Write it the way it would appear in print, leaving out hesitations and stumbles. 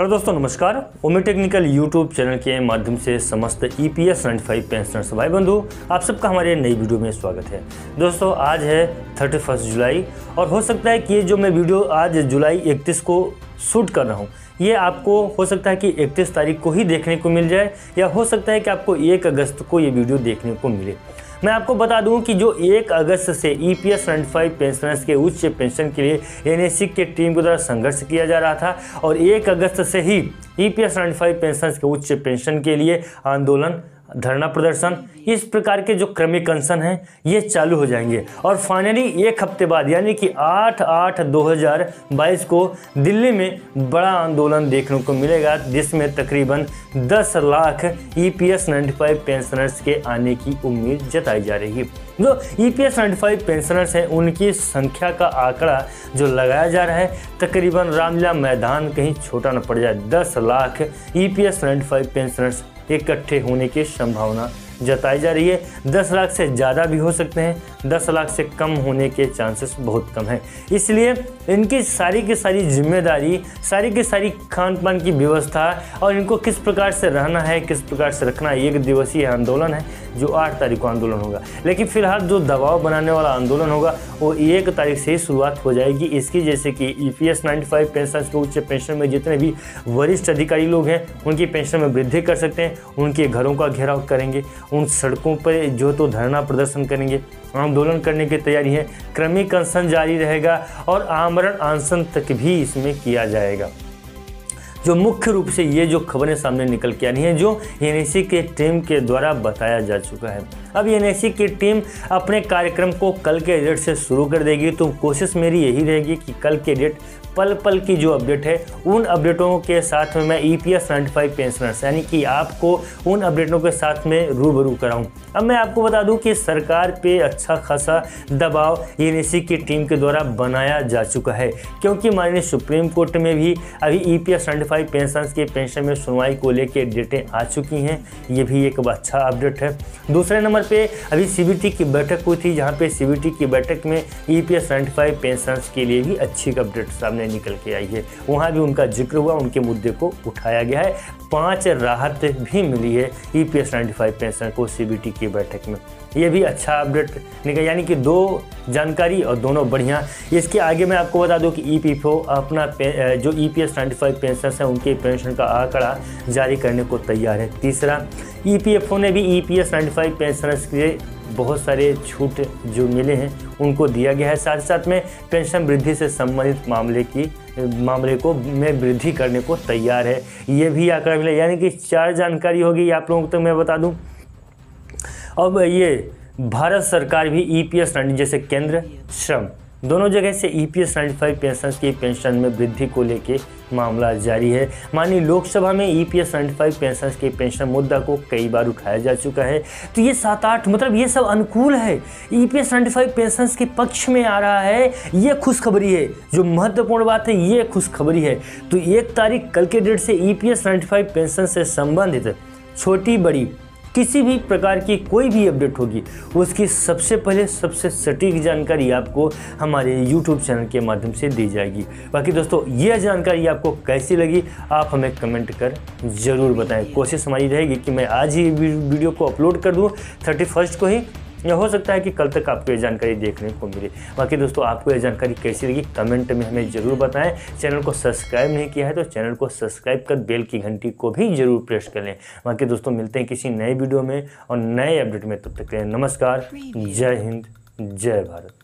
Hello दोस्तों नमस्कार। ओमे टेक्निकल यूट्यूब चैनल के माध्यम से समस्त ईपीएस 95 पेंशनर्स भाई बंधु, आप सबका हमारे नई वीडियो में स्वागत है। दोस्तों आज है 31 जुलाई और हो सकता है कि ये जो मैं वीडियो आज जुलाई 31 को शूट कर रहा हूँ, ये आपको हो सकता है कि 31 तारीख को ही देखने को मिल जाए या हो सकता है कि आपको 1 अगस्त को ये वीडियो देखने को मिले। मैं आपको बता दूं कि जो 1 अगस्त से ईपीएस 95 पेंशनर्स के उच्च पेंशन के लिए एनएसी के टीम के द्वारा संघर्ष किया जा रहा था और 1 अगस्त से ही ईपीएस 95 पेंशनर्स के उच्च पेंशन के लिए आंदोलन, धरना प्रदर्शन, इस प्रकार के जो क्रमिक अनशन हैं ये चालू हो जाएंगे। और फाइनली एक हफ्ते बाद यानी कि 8/8/2022 को दिल्ली में बड़ा आंदोलन देखने को मिलेगा, जिसमें तकरीबन 10 लाख ईपीएस 95 पेंशनर्स के आने की उम्मीद जताई जा रही है। जो ईपीएस 95 पेंशनर्स हैं उनकी संख्या का आंकड़ा जो लगाया जा रहा है तकरीबन रामलीला मैदान कहीं छोटा न पड़ जाए, 10 लाख ईपीएस 95 पेंशनर्स इकट्ठे होने की संभावना जताई जा रही है। 10 लाख से ज़्यादा भी हो सकते हैं, 10 लाख से कम होने के चांसेस बहुत कम हैं। इसलिए इनकी सारी की सारी जिम्मेदारी, सारी की सारी खान पान की व्यवस्था और इनको किस प्रकार से रहना है, किस प्रकार से रखना है, एक दिवसीय आंदोलन है जो 8 तारीख को आंदोलन होगा। लेकिन फिलहाल जो दबाव बनाने वाला आंदोलन होगा वो 1 तारीख से ही शुरुआत हो जाएगी इसकी, जैसे कि ईपीएस 95 पेंशन के उच्च पेंशन में जितने भी वरिष्ठ अधिकारी लोग हैं उनकी पेंशन में वृद्धि कर सकते हैं, उनके घरों का घेराव करेंगे, उन सड़कों पर जो तो धरना प्रदर्शन करेंगे, आंदोलन करने की तैयारी है, क्रमिक अनशन जारी रहेगा और आमरण अनशन तक भी इसमें किया जाएगा। जो मुख्य रूप से ये जो खबरें सामने निकल के आ रही हैं जो एनएसी के टीम के द्वारा बताया जा चुका है। अब एनएसी की टीम अपने कार्यक्रम को कल के डेट से शुरू कर देगी, तो कोशिश मेरी यही रहेगी कि कल के डेट पल पल की जो अपडेट है उन अपडेटों के साथ में मैं ईपीएस 95 पेंशनर्स यानी कि आपको उन अपडेटों के साथ में रूबरू कराऊं। अब मैं आपको बता दूं कि सरकार पे अच्छा खासा दबाव एनएसी की टीम के द्वारा बनाया जा चुका है, क्योंकि माननीय सुप्रीम कोर्ट में भी अभी ईपीएस 95 पेंशनर्स के पेंशन में सुनवाई को लेकर डेटें आ चुकी हैं, ये भी एक अच्छा अपडेट है। दूसरे नंबर पे अभी CBT की बैठक हुई थी, जहाँ पे CBT की बैठक में ईपीएस 95 पेंशनर्स के लिए भी अच्छी अपडेट सामने निकल के आई है, वहाँ भी उनका जिक्र हुआ, उनके मुद्दे को उठाया गया है, 5 राहत भी मिली है ईपीएस 95 पेंशनर को CBT की बैठक में, ये भी अच्छा अपडेट निकला। यानी कि 2 जानकारी और दोनों बढ़िया। इसके आगे मैं आपको बता दूं कि ईपीएफओ अपना जो ईपीएस 95 पेंशनर्स हैं उनके पेंशन का आंकड़ा जारी करने को तैयार है। तीसरा, ईपीएफओ ने भी ईपीएस 95 पेंशनर्स के लिए बहुत सारे छूट जो मिले हैं उनको दिया गया है, साथ साथ में पेंशन वृद्धि से संबंधित मामले को में वृद्धि करने को तैयार है, ये भी आंकड़ा मिला। यानी कि 4 जानकारी होगी आप लोगों को तो मैं बता दूँ। अब ये भारत सरकार भी ईपीएस जैसे केंद्र श्रम दोनों जगह से ईपीएस 95 पेंशनर्स की पेंशन में वृद्धि को लेके मामला जारी है। माननीय लोकसभा में ईपीएस 95 पेंशनर्स के पेंशन मुद्दा को कई बार उठाया जा चुका है, तो ये 7-8 मतलब ये सब अनुकूल है, ईपीएस 95 पेंशनर्स के पक्ष में आ रहा है, ये खुशखबरी है। जो महत्वपूर्ण बात है ये खुशखबरी है। तो 1 तारीख कल के डेट से ईपीएस 95 पेंशन से संबंधित छोटी बड़ी किसी भी प्रकार की कोई भी अपडेट होगी उसकी सबसे पहले सबसे सटीक जानकारी आपको हमारे YouTube चैनल के माध्यम से दी जाएगी। बाकी दोस्तों यह जानकारी आपको कैसी लगी आप हमें कमेंट कर ज़रूर बताएं। कोशिश हमारी रहेगी कि मैं आज ही वीडियो को अपलोड कर दूं 31 को ही, या हो सकता है कि कल तक आपको ये जानकारी देखने को मिले। बाकी दोस्तों आपको ये जानकारी कैसी लगी कमेंट में हमें ज़रूर बताएं। चैनल को सब्सक्राइब नहीं किया है तो चैनल को सब्सक्राइब कर बेल की घंटी को भी जरूर प्रेस कर लें। बाकी दोस्तों मिलते हैं किसी नए वीडियो में और नए अपडेट में, तब तक के लिए नमस्कार, जय हिंद, जय भारत।